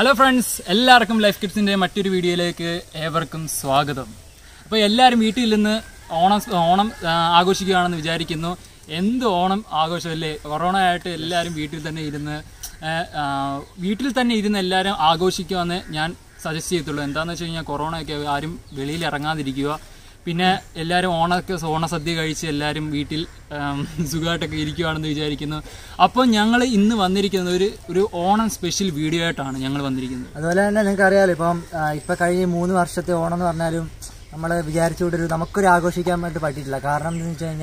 Hello friends, എല്ലാവർക്കും life കിഡ്സിൻ്റെ മറ്റൊരു വീഡിയോയിലേക്ക് ഏവർക്കും സ്വാഗതം. അപ്പോൾ എല്ലാവരും വീട്ടിൽ നിന്ന് ഓണം ആഘോഷിക്കുകയാണെന്ന് വിചാരിക്കുന്നു. എന്ത് ഓണം ആഘോഷമല്ലേ, കൊറോണ ആയിട്ട് എല്ലാവരും വീട്ടിൽ തന്നെ ഇരുന്ന് എല്ലാവരും ആഘോഷിക്കുമെന്ന് ഞാൻ സജസ്റ്റ് ചെയ്യത്തുള്ളൂ. എന്താണെന്ന് വെച്ച് കഴിഞ്ഞാൽ കൊറോണയൊക്കെ ആരും വെളിയിൽ ഇറങ്ങാതിരിക്കുക, പിന്നെ എല്ലാവരും ഓണസദ്യ കഴിച്ച് എല്ലാവരും വീട്ടിൽ സുഖമായിട്ടൊക്കെ ഇരിക്കുകയാണെന്ന് വിചാരിക്കുന്നു. അപ്പോൾ ഞങ്ങൾ ഇന്ന് വന്നിരിക്കുന്നത് ഒരു ഓണം സ്പെഷ്യൽ വീഡിയോ ആയിട്ടാണ് ഞങ്ങൾ വന്നിരിക്കുന്നത്. അതുപോലെ തന്നെ നിങ്ങൾക്ക് അറിയാമല്ലോ, ഇപ്പം കഴിഞ്ഞ 3 വർഷത്തെ ഓണം എന്ന് പറഞ്ഞാലും നമ്മൾ വിചാരിച്ചുകൊണ്ടൊരു നമുക്കൊരു ആഘോഷിക്കാൻ വേണ്ടി പറ്റിയിട്ടില്ല. കാരണം എന്താണെന്ന് വെച്ച്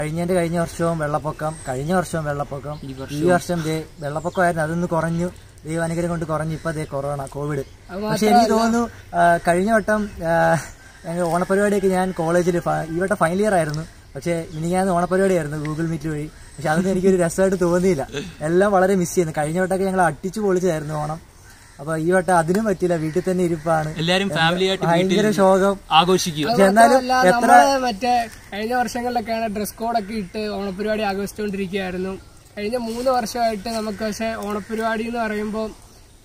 കഴിഞ്ഞാൽ കഴിഞ്ഞ വർഷവും വെള്ളപ്പൊക്കം, ഈ വർഷം വെള്ളപ്പൊക്കമായിരുന്നു, അതൊന്ന് കുറഞ്ഞു, ദൈവാനുഗ്രഹം കൊണ്ട് കുറഞ്ഞു. ഇപ്പം അതേ കൊറോണ, കോവിഡ്. പക്ഷെ എനിക്ക് തോന്നുന്നു കഴിഞ്ഞ വട്ടം ഞങ്ങൾ ഓണപരിപാടിയൊക്കെ ഞാൻ കോളേജിൽ ഈ വട്ടം ഫൈനൽ ഇയർ ആയിരുന്നു, പക്ഷേ ഞാൻ ഓണപരിപാടിയായിരുന്നു ഗൂഗിൾ മീറ്റ് വഴി. പക്ഷെ അതൊന്നും എനിക്കൊരു രസമായിട്ട് തോന്നിയില്ല, എല്ലാം വളരെ മിസ് ചെയ്യുന്നു. കഴിഞ്ഞ വട്ടമൊക്കെ ഞങ്ങൾ അടിച്ചു പൊളിച്ചായിരുന്നു ഓണം. അപ്പൊ ഈ വട്ടം അതിനും പറ്റില്ല, വീട്ടിൽ തന്നെ ഇരിപ്പാണ്, ഭയങ്കര ശോകം. എന്നാലും എത്ര മറ്റേ കഴിഞ്ഞ വർഷങ്ങളിലൊക്കെയാണ് ഡ്രസ് കോഡൊക്കെ ഇട്ട് ഓണപരിപാടി ആഘോഷിച്ചുകൊണ്ടിരിക്കുകയായിരുന്നു കഴിഞ്ഞ 3 വർഷമായിട്ട് നമുക്ക്. പക്ഷെ ഓണപരിപാടി എന്ന് പറയുമ്പോൾ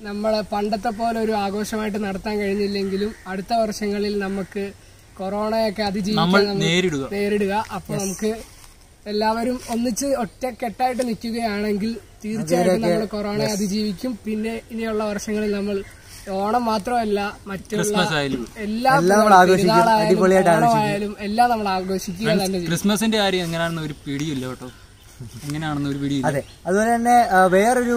നമ്മൾ പണ്ടത്തെ പോലെ ഒരു ആഘോഷമായിട്ട് നടത്താൻ കഴിഞ്ഞില്ലെങ്കിലും അടുത്ത വർഷങ്ങളിൽ നമുക്ക് കൊറോണയൊക്കെ അതിജീവിക്കാൻ നേരിടുക. അപ്പോൾ നമുക്ക് എല്ലാവരും ഒന്നിച്ച് ഒറ്റക്കെട്ടായിട്ട് നിൽക്കുകയാണെങ്കിൽ തീർച്ചയായിട്ടും നമ്മൾ കൊറോണയെ അതിജീവിക്കും. പിന്നെ ഇനിയുള്ള വർഷങ്ങളിൽ നമ്മൾ ഓണം മാത്രമല്ല, മറ്റുള്ള എല്ലാം നമ്മൾ ആഘോഷിക്കുക. ക്രിസ്മസിന്റെ കാര്യം എങ്ങനെയാണെന്ന് ഒരു പിടിയില്ല കേട്ടോ. അതെ, അതുപോലെ തന്നെ വേറൊരു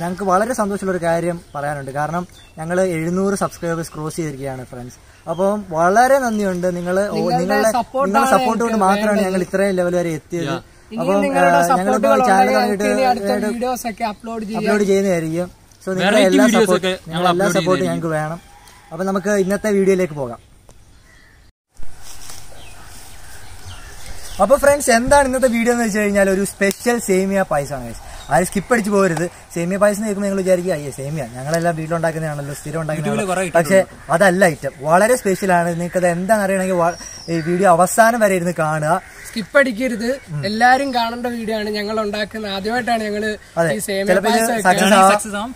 ഞങ്ങൾക്ക് വളരെ സന്തോഷമുള്ള ഒരു കാര്യം പറയാനുണ്ട്. കാരണം ഞങ്ങൾ 700 സബ്സ്ക്രൈബേഴ്സ് ക്രോസ് ചെയ്തിരിക്കുകയാണ് ഫ്രണ്ട്സ്. അപ്പം വളരെ നന്ദിയുണ്ട്, നിങ്ങളുടെ സപ്പോർട്ട് കൊണ്ട് മാത്രമാണ് ഞങ്ങൾ ഇത്രയും ലെവൽ വരെ എത്തിയത്. അപ്പം ഞങ്ങളിപ്പോൾ ചാനൽ അപ്ലോഡ് ചെയ്യുന്നതായിരിക്കും. സോ നിങ്ങളുടെ എല്ലാ സപ്പോർട്ടും ഞങ്ങൾക്ക് വേണം. അപ്പം നമുക്ക് ഇന്നത്തെ വീഡിയോയിലേക്ക് പോകാം. അപ്പോൾ ഫ്രണ്ട്സ്, എന്താണ് ഇന്നത്തെ വീഡിയോ എന്ന് വെച്ച് കഴിഞ്ഞാൽ ഒരു സ്പെഷ്യൽ സേമിയ പായസമാണ്. ആരും സ്കിപ്പ് അടിച്ച് പോകരുത്. സേമിയ പായസം എന്ന് കേൾക്കുമ്പോൾ നിങ്ങൾ വിചാരിക്കുക അയ്യേ സേമിയ ഞങ്ങളെല്ലാം വീട്ടിലുണ്ടാക്കുന്നതാണല്ലോ, സ്ഥിരം ഉണ്ടാക്കുന്നത്. പക്ഷേ അതല്ല, ഐറ്റം വളരെ സ്പെഷ്യലാണ്. നിങ്ങൾക്കത് എന്താണെന്ന് അറിയണമെങ്കിൽ ഈ വീഡിയോ അവസാനം വരെ ഇരുന്ന് കാണുക, സ്കിപ്പ് അടിക്കരുത്. എല്ലാവരും കാണേണ്ട വീഡിയോ ആണ്. ഞങ്ങൾ ഉണ്ടാക്കുന്നത് ആദ്യമായിട്ടാണ് ഞങ്ങൾ. അതെ, ചിലപ്പോൾ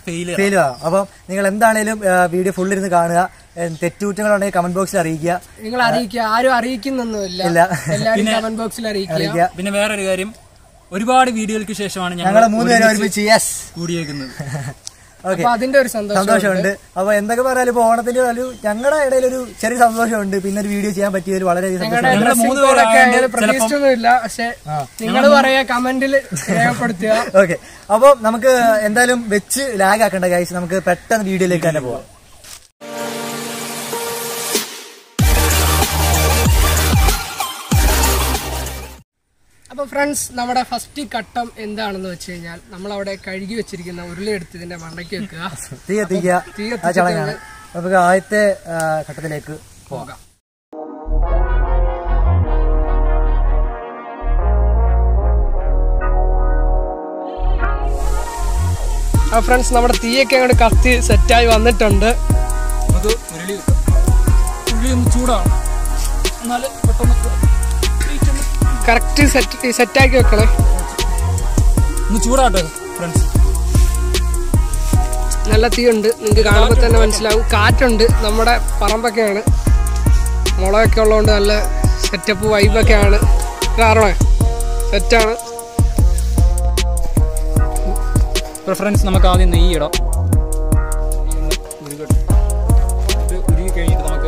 ഫെയിൽ ആവാം. അപ്പം നിങ്ങൾ എന്താണേലും വീഡിയോ ഫുൾ ഇരുന്ന് കാണുക. തെറ്റുകുറ്റങ്ങളുണ്ടെങ്കിൽ കമന്റ് ബോക്സിൽ അറിയിക്കുക. നിങ്ങൾ അറിയിക്കുക, ആരും അറിയിക്കുന്നൊന്നുമില്ല, എല്ലാവരും കമന്റ് ബോക്സിൽ അറിയിക്കുക. പിന്നെ വേറൊരു കാര്യം, ഒരുപാട് വീഡിയോകൾക്ക് ശേഷമാണ് ഞങ്ങൾ 3 പേരും ഒരുമിച്ച് കൂടിയേക്കുന്നത്. അപ്പൊ അതിന്റെ ഒരു സന്തോഷമുണ്ട്. അപ്പൊ എന്തൊക്കെ പറയാലും ഇപ്പൊ ഓണത്തിന്റെ ഒരു ഞങ്ങളുടെ ഇടയിൽ ഒരു ചെറിയ സന്തോഷമുണ്ട്. പിന്നെ ഒരു വീഡിയോ ചെയ്യാൻ പറ്റിയ വളരെയധികം. ഓക്കെ, അപ്പൊ നമുക്ക് എന്തായാലും വെച്ച് ലാഗ് ആക്കണ്ട ഗൈസ്, നമുക്ക് പെട്ടെന്ന് വീഡിയോയിലേക്ക് തന്നെ പോവാം. അപ്പോൾ ഫ്രണ്ട്സ്, നമ്മുടെ ഫസ്റ്റ് ഘട്ടം എന്താണെന്ന് വെച്ച് കഴിഞ്ഞാൽ നമ്മളവിടെ കഴുകി വെച്ചിരിക്കുന്ന ഉരുളയെടുത്ത് ഇതിന്റെ മണ്ടയ്ക്ക് വെക്കുക, തീയെത്തിക്കുക. നമുക്ക് ആദ്യത്തെ ഘട്ടത്തിലേക്ക് പോകാം. ആ ഫ്രണ്ട്സ്, നമ്മുടെ തീയൊക്കെ അങ്ങോട്ട് കത്തി സെറ്റായി വന്നിട്ടുണ്ട്. നമുക്ക് ഉരുളി ഒന്ന് ചൂടാണ്, എന്നാല് പെട്ടെന്ന് കറക്റ്റ് സെറ്റാക്കി വെക്കണേ. ഒന്ന് ചൂടാട്ടോ ഫ്രണ്ട്സ്, നല്ല തീയുണ്ട്. നിങ്ങൾക്ക് കാണുമ്പോൾ തന്നെ മനസ്സിലാവും. കാറ്റുണ്ട്, നമ്മുടെ പറമ്പൊക്കെയാണ്, മുളകൊക്കെ ഉള്ളതുകൊണ്ട് നല്ല സെറ്റപ്പ് വൈബൊക്കെയാണ്. കാരണേ സെറ്റാണ്. പ്രിഫറൻസ് നമുക്ക് ആദ്യം നെയ്യിടാം.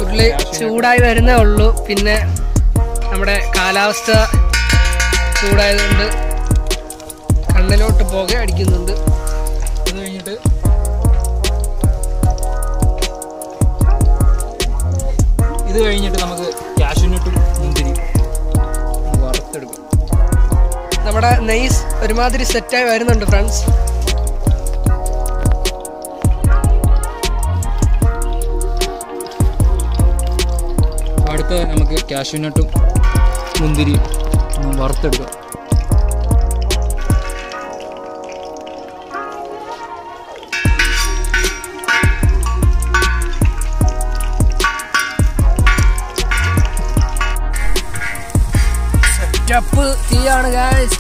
ഉരുളി ചൂടായി വരുന്നേ ഉള്ളൂ. പിന്നെ നമ്മുടെ കാലാവസ്ഥ ചൂടായതുകൊണ്ട് കണ്ണിലോട്ട് പുക അടിക്കുന്നുണ്ട്. അത് കഴിഞ്ഞിട്ട് നമുക്ക് കാഷ്യൂനട്ടും മുന്തിരി വറുത്തെടുക്കാം. നമ്മുടെ നെയ്സ് ഒരുമാതിരി സെറ്റായി വരുന്നുണ്ട് ഫ്രണ്ട്സ്. അടുത്ത നമുക്ക് കാഷ്യൂനട്ടും മുന്തിരി വറുത്തെടുക്കാം. സെറ്റപ്പ് തീയാണ് ഗൈസ്.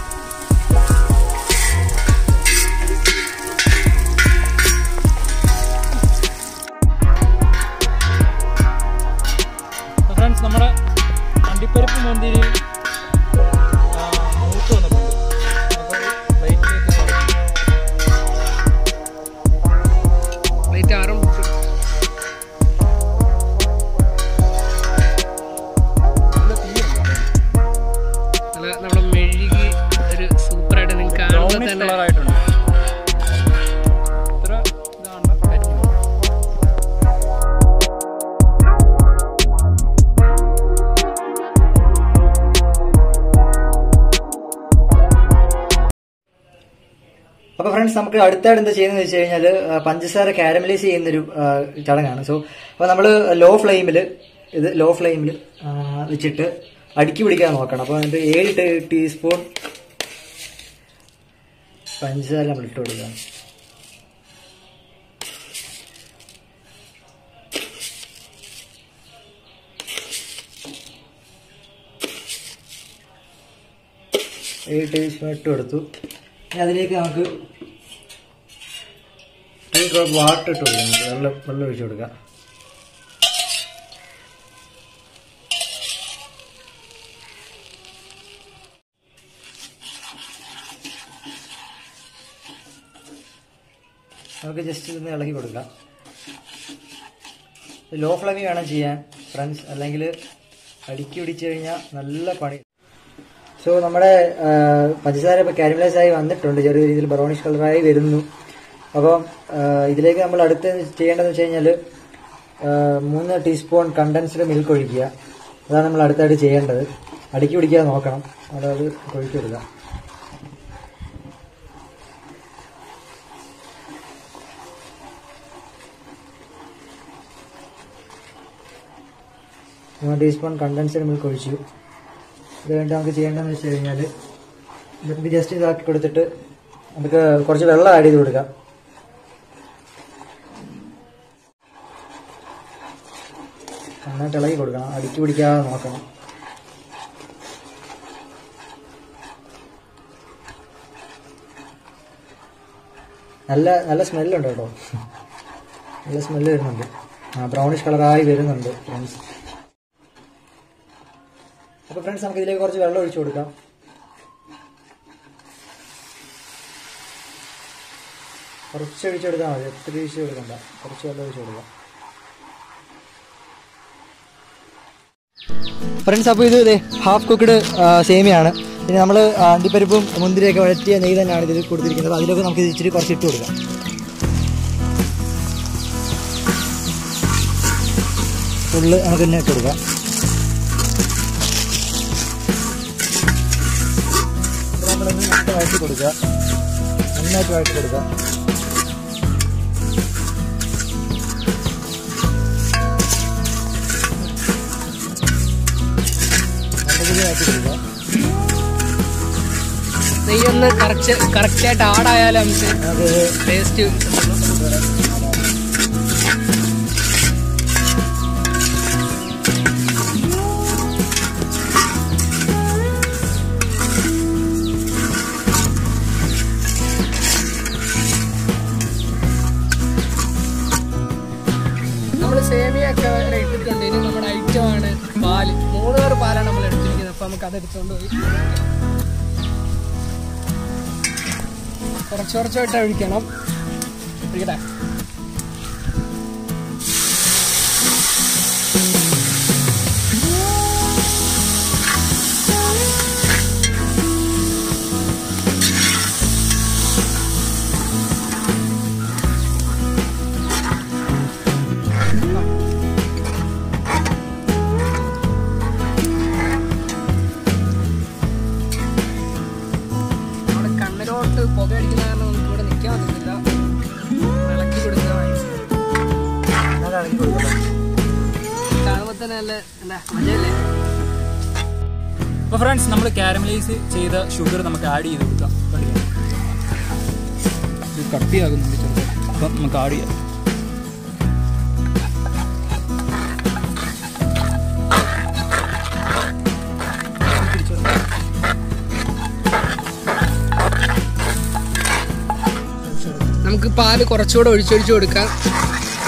അപ്പോൾ ഫ്രണ്ട്സ് നമുക്ക് അടുത്തായിട്ട് എന്താ ചെയ്യുന്നത് വെച്ച് കഴിഞ്ഞാൽ പഞ്ചസാര കാരമലൈസ് ചെയ്യുന്നൊരു ചടങ്ങാണ്. സോ അപ്പോൾ നമ്മൾ ലോ ഫ്ലെയിമിൽ വെച്ചിട്ട് അടുക്കി പിടിക്കാൻ നോക്കണം. അപ്പോൾ അതിൻ്റെ 7 ടീസ്പൂൺ പഞ്ചസാര നമ്മൾ ഇട്ട് കൊടുക്കാം. ഈ ടീസ്പൂൺ ഇട്ട് കൊടുത്തു. അതിലേക്ക് നമുക്ക് വാട്ടർ ഇട്ട് കൊടുക്കാം, വെള്ളം ഒഴിച്ചു കൊടുക്കാം. നമുക്ക് ജസ്റ്റ് ഇതൊന്ന് ഇളക്കി കൊടുക്കാം. ലോ ഫ്ലെയിമിൽ വേണം ചെയ്യാൻ ഫ്രണ്ട്സ്, അല്ലെങ്കിൽ അടുക്കി പിടിച്ചു കഴിഞ്ഞാൽ നല്ല പണി. സോ നമ്മുടെ പഞ്ചസാര ഇപ്പോൾ കാരമലൈസ് ആയി വന്നിട്ടുണ്ട്, ചെറിയ രീതിയിൽ ബ്രൗണിഷ് കളറായി വരുന്നു. അപ്പം ഇതിലേക്ക് നമ്മൾ അടുത്ത് ചെയ്യേണ്ടതെന്ന് വെച്ച് കഴിഞ്ഞാൽ 3 ടീസ്പൂൺ കണ്ടൻസ്ഡ് മിൽക്ക് ഒഴിക്കുക. അതാണ് നമ്മൾ അടുത്തായിട്ട് ചെയ്യേണ്ടത്. അടുക്കി പിടിക്കാതെ നോക്കണം, അതായത് ഒഴിച്ചു കൊടുക്കുക. ഞാൻ 1 ടീസ്പൂൺ കണ്ടൻസ്ഡ് മിൽക്ക് ഒഴിച്ചു. ഇത് വേണ്ടി നമുക്ക് ചെയ്യേണ്ടതെന്ന് വെച്ച് കഴിഞ്ഞാൽ നമുക്ക് ജസ്റ്റ് ഇതാക്കി കൊടുത്തിട്ട് നമുക്ക് കുറച്ച് വെള്ളം ആഡ് ചെയ്ത് കൊടുക്കാം. നന്നായിട്ട് ഇളക്കി കൊടുക്കണം, അടിച്ചു പിടിക്കാതെ നോക്കണം. നല്ല നല്ല സ്മെല്ലുണ്ട് കേട്ടോ, നല്ല സ്മെല്ല് വരുന്നുണ്ട്, ബ്രൗണിഷ് കളറായി വരുന്നുണ്ട് ഫ്രണ്ട്സ്. അപ്പോൾ ഫ്രണ്ട്സ് നമുക്ക് ഇതിലേക്ക് കുറച്ച് വെള്ളം ഒഴിച്ചു കൊടുക്കാം. കുറച്ച് ഒഴിച്ചു കൊടുത്താൽ മതി, ഒത്തിരി ഒഴിച്ചു കൊടുക്കണ്ട, കുറച്ച് വെള്ളം ഒഴിച്ചു കൊടുക്കാം ഫ്രണ്ട്സ്. അപ്പോൾ ഇത് ഹാഫ് കുക്ക്ഡ് സേമിയാണ്. പിന്നെ നമ്മൾ അണ്ടിപ്പരിപ്പും മുന്തിരിയൊക്കെ വഴറ്റിയ നെയ് തന്നെയാണ് ഇതിൽ കൊടുത്തിരിക്കുന്നത്. അതിലൊക്കെ നമുക്ക് ഇച്ചിരി കുറച്ച് ഇട്ട് കൊടുക്കാം. ഫുള്ള് നമുക്ക് തന്നെ ഇട്ട് കൊടുക്കാം. നന്നായിട്ട് വഴറ്റി കൊടുക്കുക. നെയ്യൊന്ന് കറക്റ്റായിട്ട് ആടായാലും നമുക്ക് ടേസ്റ്റ് കിട്ടും. സേമിയൊക്കെ വരെ ഇട്ടിട്ടുണ്ട്. ഇനി നമ്മുടെ ഐറ്റമാണ് പാല്. 3 കപ്പ് പാലാണ് നമ്മൾ എടുത്തിരിക്കുന്നത്. അപ്പം നമുക്ക് അതെടുത്തുകൊണ്ട് പോയി കുറച്ചായിട്ട് ഒഴിക്കണം. ഒഴിക്കട്ടെ. പുകയടിക്കുന്ന കാരണം നമുക്ക് ഇവിടെ നിൽക്കാൻ പറ്റുന്നില്ല. ഇളക്കി കൊടുക്കുക, കാണുമ്പോൾ തന്നെ അല്ലേ മജയല്ലേ. അപ്പോൾ ഫ്രണ്ട്സ് നമ്മൾ കാരമലൈസ് ചെയ്ത ഷുഗർ നമുക്ക് ആഡ് ചെയ്ത് കൊടുക്കാം. കട്ടിയാകുന്നുണ്ട് ചെറുപ്പം, അപ്പം നമുക്ക് ആഡ് ചെയ്യാം. നമുക്ക് പാല് കുറച്ചുകൂടെ ഒഴിച്ചൊഴിച്ച് കൊടുക്കാം.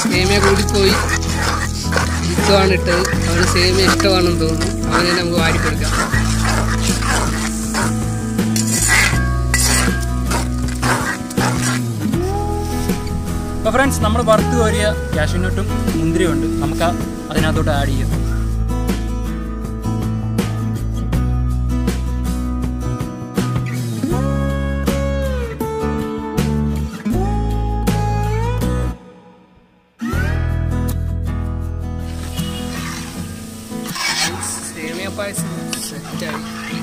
സേമിയ കൂടിപ്പോയി, ഇഷ്ടമാണ് ഇട്ടത്. അവന് സേമിയ ഇഷ്ടമാണെന്ന് തോന്നുന്നു, അവനെ നമുക്ക് വാരിക്കൊടുക്കാം. അപ്പോൾ ഫ്രണ്ട്സ് നമ്മൾ വറുത്ത് കോരിയ കാഷ്യൂനട്ടും മുന്തിരിയുണ്ട്, നമുക്ക് അതിനകത്തോട്ട് ആഡ് ചെയ്യാം. പായസം സെറ്റായി.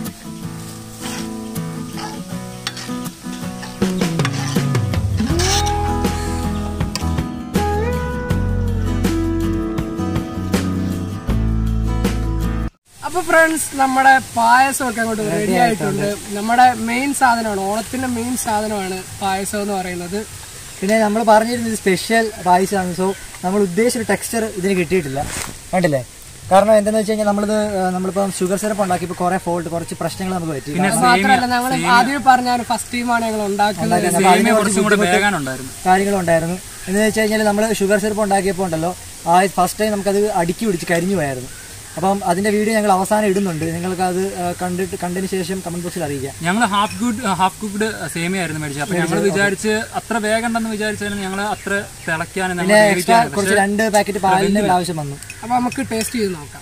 अब फ्रेंड्स नम्मडे पायसम ओक्के अंगोट रेडी आयिट्टुंड नम्मडे मेन साधनമാണ് ഓണത്തിന്റെ മെയിൻ സാധനമാണ് പായസം എന്ന് പറയുന്നത് പിന്നെ നമ്മൾ പറഞ്ഞിരുന്നത് സ്പെഷ്യൽ പായസമാണ് സോ നമ്മൾ ഉദ്ദേശിച്ച ടെക്സ്ചർ ഇതിനെ കിട്ടിയിട്ടില്ല കണ്ടില്ലേ കാരണം എന്താണെന്ന് വെച്ചാൽ നമ്മൾ നമ്മളിപ്പം ഷുഗർ സിറപ്പ് ഉണ്ടാക്കി ഇപ്പോൾ കുറേ ഫോൾട്ട് കുറച്ച് പ്രശ്നങ്ങൾ നമുക്ക് പറ്റി പിന്നെ മാത്രമല്ല നമ്മൾ ആദ്യം പറഞ്ഞാണ് ഫസ്റ്റ് ടൈമാണ് ഞങ്ങൾ ഉണ്ടാക്കുന്നത് അതിനെ കുറച്ചും കൂടി വേഗം ഉണ്ടായിരുന്നു കാര്യങ്ങൾ ഉണ്ടായിരുന്നു എന്ന് വെച്ചാൽ നമ്മൾ ഷുഗർ സിറപ്പ് ഉണ്ടാക്കിയപ്പോൾ ഉണ്ടല്ലോ ആ ഫസ്റ്റ് ടൈം നമുക്ക് അത് അടിക്കി പിടിച്ച് കരിഞ്ഞു പോയായിരുന്നു അപ്പം അതിന്റെ വീഡിയോ ഞങ്ങൾ അവസാനം ഇടുന്നുണ്ട് നിങ്ങൾക്ക് അത് കണ്ടതിന് ശേഷം കമന്റ് ബോക്സിൽ അറിയിക്കുക ഞങ്ങൾ ഹാഫ് കുക്ക്ഡ് സേമിയ ആയിരുന്നു മേടിച്ചത് അപ്പോൾ ഞങ്ങൾ വിചാരിച്ചു അത്ര വേഗണ്ടെന്ന് വിചാരിച്ചാലും ഞങ്ങൾ അത്ര തിളക്കാനൊന്നും ഞങ്ങൾ വേവിച്ചില്ല കുറച്ച് രണ്ട് പാക്കറ്റ് പാലിന്റെ ആവശ്യം വന്നു അപ്പോൾ നമുക്ക് ടേസ്റ്റ് ചെയ്ത് നോക്കാം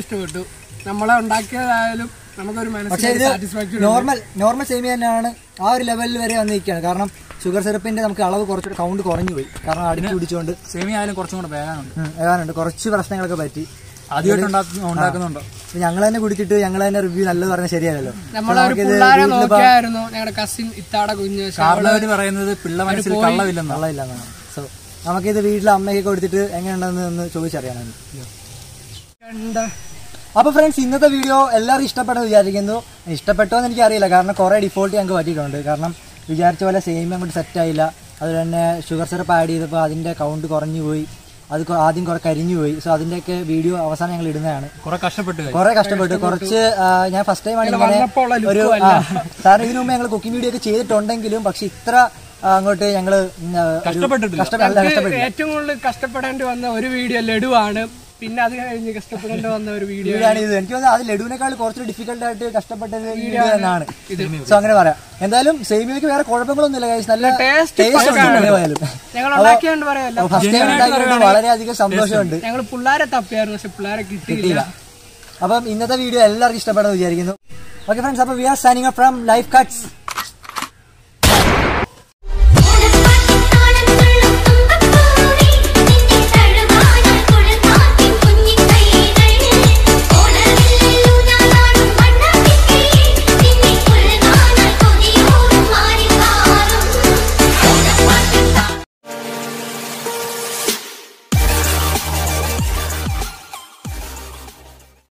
ഇഷ്ടപ്പെട്ടു നമ്മളെ ഉണ്ടാക്കിയതായാലും നമുക്കൊരു മനസ്സിന് സാറ്റിസ്ഫാക്ഷൻ നോർമൽ സേമിയ തന്നെയാണ് ആ ഒരു ലെവലിൽ വരെ വന്ന് നിൽക്കുകയാണ് കാരണം ഷുഗർ സിറപ്പിന്റെ നമുക്ക് അളവ് കുറച്ചുകൂടെ കൗണ്ട് കുറഞ്ഞു പോയി കാരണം അടിച്ചു പിടിച്ചുകൊണ്ട് സേമിയ ആയാലും കുറച്ചും കൂടെ വേഗാനുണ്ട് കുറച്ച് പ്രശ്നങ്ങളൊക്കെ പറ്റി ആദ്യമായിട്ട് ഞങ്ങൾ തന്നെ കുടിച്ചിട്ട് ഞങ്ങൾ തന്നെ റിവ്യൂ നല്ലത് പറഞ്ഞാൽ ശരിയാണല്ലോ ഞങ്ങളുടെ കസിൻ ഇത്താടെ കുഞ്ഞ് പറയുന്നത് പിള്ള മനസ്സിൽ കള്ളമില്ലെന്നാണ് സോ നമുക്കിത് വീട്ടിലെ അമ്മയൊക്കെ കൊടുത്തിട്ട് എങ്ങനെയുണ്ടെന്ന് ചോദിച്ചറിയാനാണ് അപ്പോൾ ഫ്രണ്ട്സ് ഇന്നത്തെ വീഡിയോ എല്ലാവരും ഇഷ്ടപ്പെട്ടെന്ന് വിചാരിക്കുന്നു ഇഷ്ടപ്പെട്ടോ എന്ന് എനിക്കറിയില്ല കാരണം കുറേ ഡിഫോൾട്ട് ഞങ്ങൾക്ക് പറ്റിയിട്ടുണ്ട് കാരണം വിചാരിച്ച പോലെ സേമിയ അങ്ങോട്ട് സെറ്റായില്ല അതുപോലെ തന്നെ ഷുഗർ സിറപ്പ് ആഡ് ചെയ്തപ്പോൾ അതിൻ്റെ കൗണ്ട് കുറഞ്ഞു പോയി അത് ആദ്യം കുറേ കരിഞ്ഞു പോയി സോ അതിൻ്റെയൊക്കെ വീഡിയോ അവസാനം ഞങ്ങൾ ഇടുന്നതാണ് കുറേ കഷ്ടപ്പെട്ടു കുറച്ച് ഞാൻ ഫസ്റ്റ് ടൈമാണ് ഇങ്ങനെ ഒരു കാരണം ഇതിനു മുമ്പ് ഞങ്ങൾ കുക്കിംഗ് വീഡിയോ ഒക്കെ ചെയ്തിട്ടുണ്ടെങ്കിലും പക്ഷേ ഇത്ര അങ്ങോട്ട് ഞങ്ങൾ ഏറ്റവും കൂടുതൽ കഷ്ടപ്പെടേണ്ടി വന്ന ഒരു വീഡിയോ ലഡുവാണ് പിന്നെ അത് കഴിഞ്ഞ് കഷ്ടപ്പെടേണ്ടി വന്ന ഒരു വീഡിയോ ഇത് എനിക്ക് തോന്നുന്നത് അത് ലഡുവിനേക്കാൾ കുറച്ച് ഡിഫിക്കൽട്ടായിട്ട് കഷ്ടപ്പെട്ട വീഡിയോ തന്നെയാണ് സോ അങ്ങനെ പറയാം എന്തായാലും സേമിയയ്ക്ക് വേറെ കുഴപ്പങ്ങളൊന്നുമില്ല ഗൈസ് നല്ല ടേസ്റ്റ് വളരെയധികം സന്തോഷമുണ്ട് ഞങ്ങൾ പിള്ളേരെ തപ്പിയായിരുന്നു പക്ഷെ പിള്ളേരെ കിട്ടിയില്ല അപ്പം ഇന്നത്തെ വീഡിയോ എല്ലാവർക്കും ഇഷ്ടപ്പെടുമെന്ന് വിചാരിക്കുന്നു ഓക്കെ ഫ്രണ്ട്സ് അപ്പോൾ we are signing off from life cuts